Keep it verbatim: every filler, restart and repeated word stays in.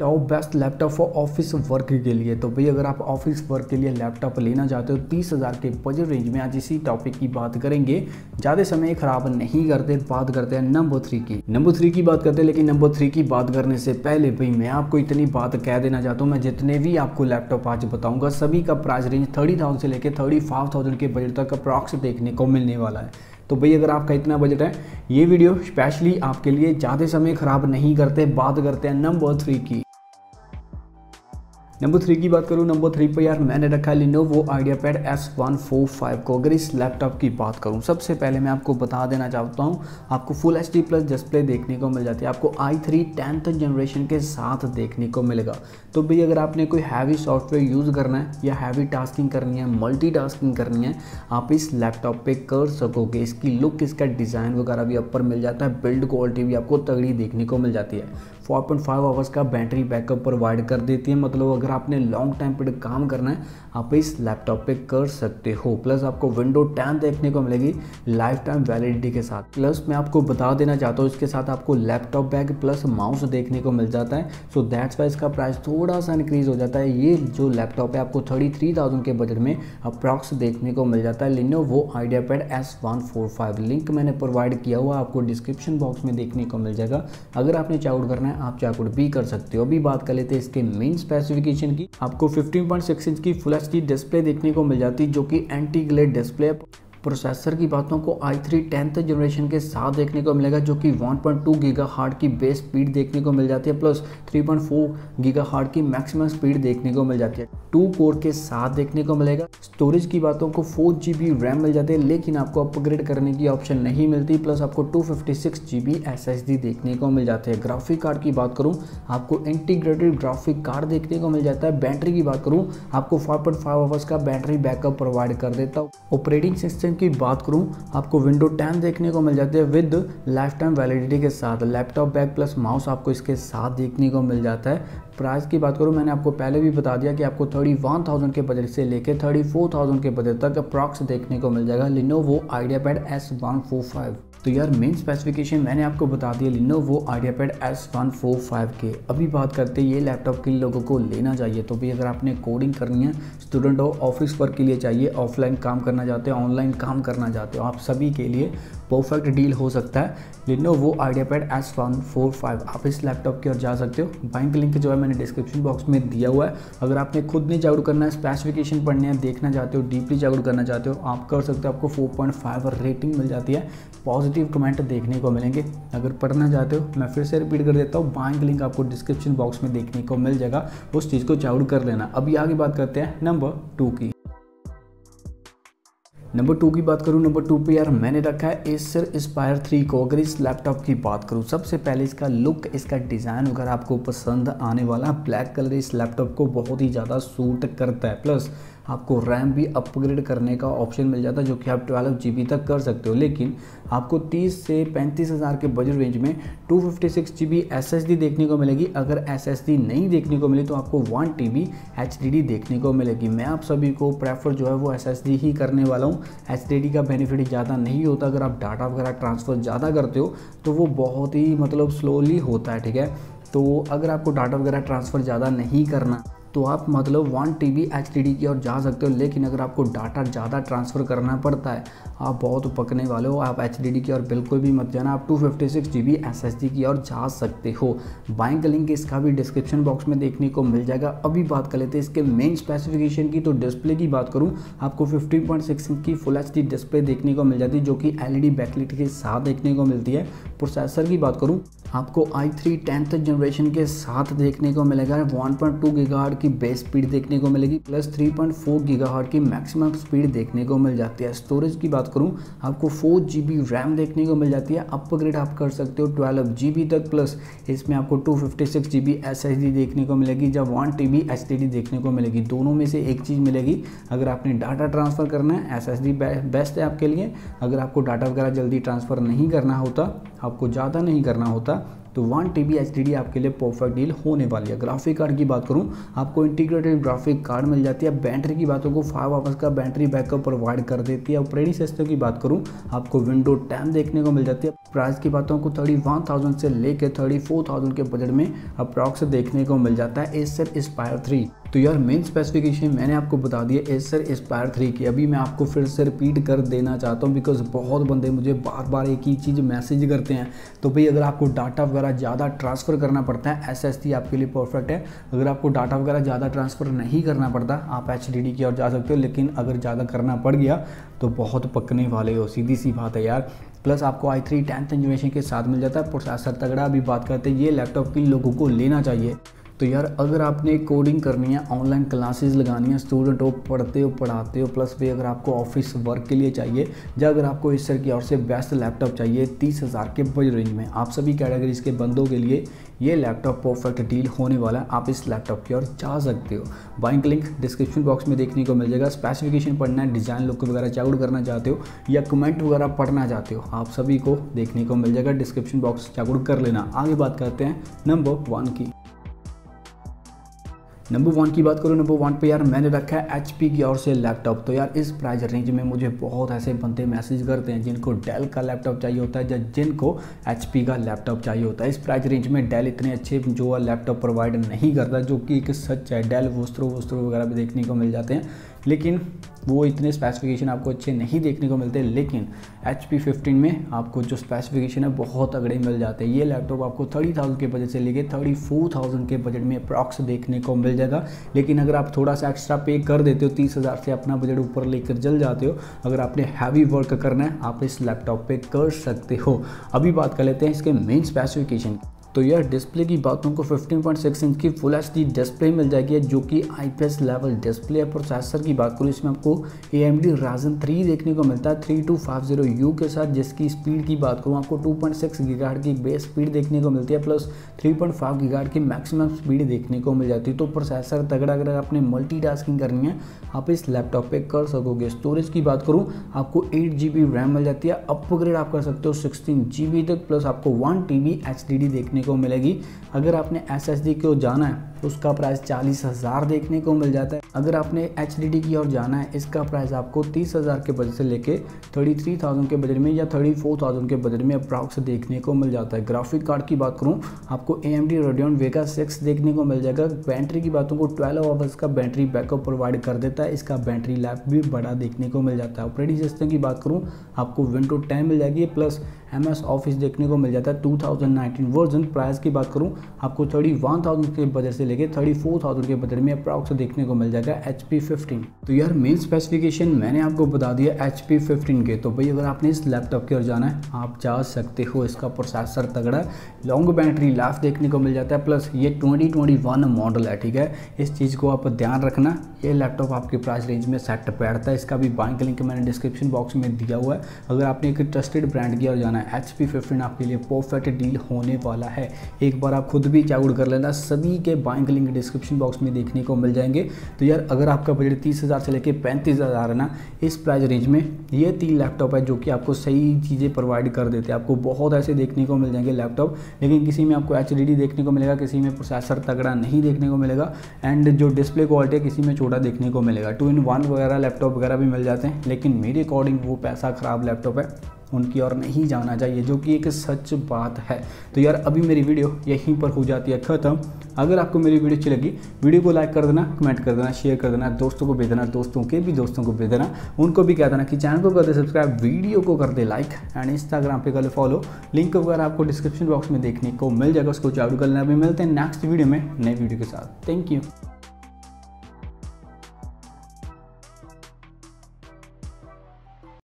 Top best laptop for office work के लिए। तो भाई अगर आप ऑफिस वर्क के लिए लैपटॉप लेना चाहते हो तीस हज़ार के बजट रेंज में, आज इसी टॉपिक की बात करेंगे। ज़्यादा समय ख़राब नहीं करते, बात करते हैं नंबर थ्री की नंबर थ्री की बात करते हैं। लेकिन नंबर थ्री की बात करने से पहले भाई मैं आपको इतनी बात कह देना चाहता हूँ, मैं जितने भी आपको लैपटॉप आज बताऊँगा सभी का प्राइस रेंज थर्टी थाउजेंड से लेकर थर्टी फाइव थाउजेंड के बजट तक अप्रॉक्स देखने को मिलने वाला है। तो भाई अगर आपका इतना बजट है, ये वीडियो स्पेशली आपके लिए। ज़्यादा समय ख़राब नहीं करते, बात करते हैं नंबर थ्री की नंबर थ्री की बात करूँ नंबर थ्री पर यार मैंने रखा है Lenovo IdeaPad S one four five को। अगर इस लैपटॉप की बात करूँ, सबसे पहले मैं आपको बता देना चाहता हूँ, आपको full H D plus display देखने को मिल जाती है। आपको आई थ्री टेंथ जनरेशन के साथ देखने को मिलेगा। तो भाई अगर आपने कोई हैवी सॉफ्टवेयर यूज़ करना है या हैवी टास्किंग करनी है, मल्टी टास्किंग करनी है, आप इस लैपटॉप पर कर सकोगे। इसकी लुक, इसका डिज़ाइन वगैरह भी ऊपर मिल जाता है, बिल्ड क्वालिटी भी आपको तगड़ी देखने को मिल जाती है। फोर पॉइंट फाइव आवर्स का बैटरी बैकअप प्रोवाइड कर देती है। मतलब आपने लॉन्ग टाइम पर काम करना है, आप इस लैपटॉप पे कर सकते हो। प्लस आपको विंडो टेन देखने को मिलेगी लाइफ टाइम वैलिडिटी के साथ। प्लस मैं आपको बता देना चाहता हूँ, इसके साथ आपको लैपटॉप बैग प्लस माउस देखने को मिल जाता है। सो दैट्स वाई इसका प्राइस थोड़ा सा इंक्रीज हो जाता है। ये जो लैपटॉप है आपको थर्टी थ्री थाउजेंड के बजट में अप्रॉक्स देखने को मिल जाता है। Lenovo IdeaPad S one four five, link मैंने प्रोवाइड किया हुआ, आपको डिस्क्रिप्शन बॉक्स में देखने को मिल जाएगा। अगर आपने चेकआउट करना है आप चेकआउट भी कर सकते हो। अभी बात कर लेते हैं इसके मेन स्पेसिफिकेशन की। आपको फिफ्टीन पॉइंट सिक्स इंच की फुल एचडी डिस्प्ले देखने को मिल जाती है, जो कि एंटी ग्लेड डिस्प्ले है। प्रोसेसर की बातों को आई थ्री टेंथ जनरेशन के साथ देखने को मिलेगा, जो कि वन पॉइंट टू गीगाहर्ट्ज की बेस स्पीड देखने को मिल जाती है। Plus three point four gigahertz की मैक्सिमम स्पीड देखने को मिल जाती है। टू कोर के साथ देखने को मिलेगा। स्टोरेज की बातों को फोर जी बी रैम मिल जाती है, लेकिन आपको अपग्रेड करने की ऑप्शन नहीं मिलती। प्लस आपको two fifty six G B S S D देखने को मिल जाती है। ग्राफिक कार्ड की बात करूँ, आपको इंटीग्रेटेड ग्राफिक कार्ड देखने को मिल जाता है। बैटरी की बात करूँ, आपको फाइव पॉइंट फाइव आवर्स का बैटरी बैकअप प्रोवाइड कर देता हूँ। ऑपरेटिंग सिस्टम की बात करूं, आपको विंडो टेन देखने को मिल जाती है विद लाइफ टाइम वैलिडिटी के साथ। लैपटॉप बैग प्लस माउस आपको इसके साथ देखने को मिल जाता है। प्राइस की बात करूं, मैंने आपको पहले भी बता दिया कि आपको थर्टी वन थाउजेंड के बजट से लेकर थर्टी फोर थाउजेंड के बजट तक अप्रॉक्स देखने को मिल जाएगा Lenovo IdeaPad S one four five. तो यार मेन स्पेसिफिकेशन मैंने आपको बता दिया Lenovo IdeaPad S one four five के। अभी बात करते हैं ये लैपटॉप किन लोगों को लेना चाहिए। तो भी अगर आपने कोडिंग करनी है, स्टूडेंट हो, ऑफिस वर्क के लिए चाहिए, ऑफलाइन काम करना चाहते हो, ऑनलाइन काम करना चाहते हो, आप सभी के लिए परफेक्ट डील हो सकता है Lenovo IdeaPad S one four five. आप इस लैपटॉप की ओर जा सकते हो। बैंक लिंक जो है मैंने डिस्क्रिप्शन बॉक्स में दिया हुआ है। अगर आपने खुद ने चेकआउट करना है, स्पेसिफिकेशन पढ़ने हैं, देखना चाहते हो, डीपली चेकआउट करना चाहते हो, आप कर सकते हो। आपको फोर पॉइंट फाइव रेटिंग मिल जाती है, पॉजिटिव कमेंट देखने को मिलेंगे। अगर पढ़ना चाहते हो, मैं फिर से रिपीट कर देता हूँ, बैंक लिंक आपको डिस्क्रिप्शन बॉक्स में देखने को मिल जाएगा, उस चीज़ को चेकआउट कर लेना। अभी आगे बात करते हैं नंबर टू की नंबर टू की बात करूँ नंबर टू पे यार मैंने रखा है Acer Aspire थ्री को। अगर इस लैपटॉप की बात करूँ, सबसे पहले इसका लुक, इसका डिज़ाइन वगैरह आपको पसंद आने वाला। ब्लैक कलर इस लैपटॉप को बहुत ही ज़्यादा सूट करता है। प्लस आपको रैम भी अपग्रेड करने का ऑप्शन मिल जाता है, जो कि आप ट्वेल्व जी बी तक कर सकते हो। लेकिन आपको तीस से पैंतीस हज़ार के बजट रेंज में two fifty six G B S S D देखने को मिलेगी। अगर एस एस डी नहीं देखने को मिली तो आपको one T B H D D देखने को मिलेगी। मैं आप सभी को प्रेफर जो है वो एस एस डी ही करने वाला हूँ। एच डी डी का बेनिफिट ज़्यादा नहीं होता। अगर आप डाटा वगैरह ट्रांसफ़र ज़्यादा करते हो तो वो बहुत ही मतलब स्लोली होता है, ठीक है। तो अगर आपको डाटा वगैरह ट्रांसफ़र ज़्यादा नहीं करना तो आप मतलब one T B H D D की ओर जा सकते हो। लेकिन अगर आपको डाटा ज़्यादा ट्रांसफ़र करना पड़ता है, आप बहुत पकने वाले हो, आप एच डी डी की ओर बिल्कुल भी मत जाना। आप two fifty six G B S S D की ओर जा सकते हो। बाइंग लिंक इसका भी डिस्क्रिप्शन बॉक्स में देखने को मिल जाएगा। अभी बात कर लेते हैं इसके मेन स्पेसिफिकेशन की। तो डिस्प्ले की बात करूँ, आपको फिफ्टीन पॉइंट सिक्स इंच की फुल एच डी डिस्प्ले देखने को मिल जाती है, जो कि एल ई डी बैकलाइट के साथ देखने को मिलती है। प्रोसेसर की बात करूँ, आपको आई थ्री टेंथ जनरेशन के साथ देखने को मिलेगा। वन पॉइंट टू गीगाहर्ट्ज की बेस स्पीड देखने को मिलेगी, plus three point four gigahertz की मैक्सिमम स्पीड देखने को मिल जाती है। स्टोरेज की बात करूं, आपको फोर जी बी रैम देखने को मिल जाती है। अपग्रेड आप कर सकते हो ट्वेल्व जी बी तक। प्लस इसमें आपको two fifty six G B S S D देखने को मिलेगी, जब one T B H D D देखने को मिलेगी। दोनों में से एक चीज़ मिलेगी। अगर आपने डाटा ट्रांसफ़र करना है, एस एस डी बेस्ट है आपके लिए। अगर आपको डाटा वगैरह जल्दी ट्रांसफ़र नहीं करना होता, आपको ज़्यादा नहीं करना होता, तो वन टीबी एचडीडी आपके लिए परफेक्ट डील होने वाली है। ग्राफिक कार्ड की बात करूं, आपको इंटीग्रेटेड ग्राफिक कार्ड मिल जाती है। बैटरी की बात करूं, फाइव आवर्स का बैटरी बैकअप प्रोवाइड कर देती है। ऑपरेटिंग सिस्टम की बात करूं, आपको विंडो टेन देखने को मिल जाती है। प्राइस की बातों को थर्टी वन थाउजेंड से लेकर थर्टी फोर थाउजेंड के बजट में अप्रॉक्स देखने को मिल जाता है एसर एस्पायर थ्री। तो यार मेन स्पेसिफिकेशन मैंने आपको बता दिया एसर एस्पायर थ्री की। अभी मैं आपको फिर से रिपीट कर देना चाहता हूँ बिकॉज बहुत बंदे मुझे बार बार एक ही चीज़ मैसेज करते हैं। तो भाई अगर आपको डाटा वगैरह ज़्यादा ट्रांसफ़र करना पड़ता है एसएसडी आपके लिए परफेक्ट है। अगर आपको डाटा वगैरह ज़्यादा ट्रांसफ़र नहीं करना पड़ता आप एचडीडी की ओर जा सकते हो, लेकिन अगर ज़्यादा करना पड़ गया तो बहुत पकने वाले हो, सीधी सी बात है यार। प्लस आपको आई थ्री टेंथ जनरेशन के साथ मिल जाता है, प्रोसेसर तगड़ा। अभी बात करते हैं ये लैपटॉप किन लोगों को लेना चाहिए। तो यार अगर आपने कोडिंग करनी है, ऑनलाइन क्लासेस लगानी है, स्टूडेंट हो, पढ़ते हो, पढ़ाते हो, प्लस भी अगर आपको ऑफिस वर्क के लिए चाहिए, या अगर आपको एसर की ओर से बेस्ट लैपटॉप चाहिए तीस हज़ार के बजट रेंज में, आप सभी कैटेगरीज के बंदों के लिए ये लैपटॉप परफेक्ट डील होने वाला है। आप इस लैपटॉप की ओर जा सकते हो। बाइंग लिंक डिस्क्रिप्शन बॉक्स में देखने को मिल जाएगा। स्पेसिफिकेशन पढ़ना है, डिज़ाइन लुक वगैरह चेकआउट करना चाहते हो या कमेंट वगैरह पढ़ना चाहते हो, आप सभी को देखने को मिल जाएगा। डिस्क्रिप्शन बॉक्स चेकआउट कर लेना। आगे बात करते हैं नंबर वन की। नंबर वन की बात करूँ, नंबर वन पे यार मैंने रखा है एच पी की ओर से लैपटॉप। तो यार इस प्राइस रेंज में मुझे बहुत ऐसे बंदे मैसेज करते हैं जिनको डेल का लैपटॉप चाहिए होता है या जिनको एच पी का लैपटॉप चाहिए होता है। इस प्राइस रेंज में डेल इतने अच्छे जो लैपटॉप प्रोवाइड नहीं करता, जो कि एक सच है। डेल वोस्त्रो वोस्त्रो वगैरह भी देखने को मिल जाते हैं, लेकिन वो इतने स्पेसिफिकेशन आपको अच्छे नहीं देखने को मिलते। लेकिन एच पी फिफ्टीन में आपको जो स्पेसिफिकेशन है बहुत अगड़े मिल जाते हैं। ये लैपटॉप आपको थर्टी थाउजेंड के बजट से लेके थर्टी फोर थाउजेंड के बजट में अप्रॉक्स देखने को मिल जाएगा। लेकिन अगर आप थोड़ा सा एक्स्ट्रा पे कर देते हो, तीस हज़ार से अपना बजट ऊपर लेकर चल जाते हो, अगर आपने हैवी वर्क करना है आप इस लैपटॉप पे कर सकते हो। अभी बात कर लेते हैं इसके मेन स्पेसिफिकेशन की। तो यार डिस्प्ले की बातों को फिफ्टीन पॉइंट सिक्स इंच की फुल एचडी डिस्प्ले मिल जाएगी, जो कि आईपीएस लेवल डिस्प्ले है। प्रोसेसर की बात करूँ, इसमें आपको एएमडी राइजन थ्री देखने को मिलता है थर्टी टू फिफ्टी यू के साथ, जिसकी स्पीड की बात करूँ आपको टू पॉइंट सिक्स गीगाहर्ट्ज़ की बेस स्पीड देखने को मिलती है, plus three point five gigahertz की मैक्सिमम स्पीड देखने को मिल जाती है। तो प्रोसेसर तगड़ा। अगर आपने मल्टीटास्किंग करनी है आप इस लैपटॉप पर कर सकोगे। स्टोरेज की बात करूँ, आपको एट जी बी रैम मिल जाती है, अपग्रेड आप कर सकते हो सिक्सटीन जी बी तक, प्लस आपको one T B H D D देखने को मिलेगी। अगर आपने एसएसडी की ओर जाना है उसका प्राइस चालीस हज़ार देखने को मिल जाता है। अगर आपने एचडीडी की ओर जाना है इसका प्राइस आपको तीस हज़ार के बजट से लेके थर्टी थ्री थाउजेंड के बजट में या थर्टी फोर थाउजेंड के बजट में अप्रॉक्स देखने को मिल जाता है। ग्राफिक कार्ड की बात करूँ, आपको एएमडी रेडियन वेगा सिक्स देखने को मिल जाएगा। बैटरी की बातों को ट्वेल्व आवर्स का बैटरी बैकअप प्रोवाइड कर देता है। इसका बैटरी लाइफ भी बड़ा देखने को मिल जाता है। ऑपरेटिंग सिस्टम की बात करूँ, आपको विंडो टेन मिल जाएगी, प्लस एम एस ऑफिस देखने को मिल जाता है two thousand nineteen version. Price की बात करूँ, आपको थर्टी वन थाउजेंड के बजट से लेके थर्टी फोर थाउजेंड के बजट में अप्रॉक्स देखने को मिल जाएगा एच पी फिफ्टीन। तो यार मेन स्पेसिफिकेशन मैंने आपको बता दिया एच पी फिफ्टीन के। तो भाई अगर आपने इस लैपटॉप की ओर जाना है आप जा सकते हो। इसका प्रोसेसर तगड़ा, लॉन्ग बैटरी लाइफ देखने को मिल जाता है, प्लस ये ट्वेंटी ट्वेंटी वन मॉडल है, ठीक है। इस चीज़ को आप ध्यान रखना, ये लैपटॉप आपके प्राइस रेंज में सेट बैठता है। इसका भी बाइंग लिंक मैंने डिस्क्रिप्शन बॉक्स में दिया हुआ है। अगर आपने एक ट्रस्टेड ब्रांड की ओर जाना है एच पी फिफ्टीन आपके लिए परफेक्ट डील होने वाला है। एक बार आप खुद भी चेकआउट कर लेना, सभी के बाइंग लिंक डिस्क्रिप्शन बॉक्स में देखने को मिल जाएंगे। तो यार अगर आपका बजट तीस हज़ार से लेके पैंतीस हज़ार है ना, इस प्राइस रेंज में ये तीन लैपटॉप है जो कि आपको सही चीज़ें प्रोवाइड कर देते हैं। आपको बहुत ऐसे देखने को मिल जाएंगे लैपटॉप, लेकिन किसी में आपको एच डी डी देखने को मिलेगा, किसी में प्रोसेसर तगड़ा नहीं देखने को मिलेगा, एंड जो डिस्प्ले क्वालिटी है किसी में छोटा देखने को मिलेगा। टू इन वन वगैरह लैपटॉप वगैरह भी मिल जाते हैं, लेकिन मेरे अकॉर्डिंग वो पैसा खराब लैपटॉप है, उनकी और नहीं जाना चाहिए, जो कि एक सच बात है। तो यार अभी मेरी वीडियो यहीं पर हो जाती है ख़त्म। अगर आपको मेरी वीडियो अच्छी लगी, वीडियो को लाइक कर देना, कमेंट कर देना, शेयर कर देना, दोस्तों को भेज देना, दोस्तों के भी दोस्तों को भेज देना, उनको भी कह देना कि चैनल को कर दे सब्सक्राइब, वीडियो को कर दे लाइक, एंड इंस्टाग्राम पे कर फॉलो। लिंक वगैरह आपको डिस्क्रिप्शन बॉक्स में देखने को मिल जाएगा, उसको चालू कर लेना। अभी मिलते हैं नेक्स्ट वीडियो में नई वीडियो के साथ। Thank you.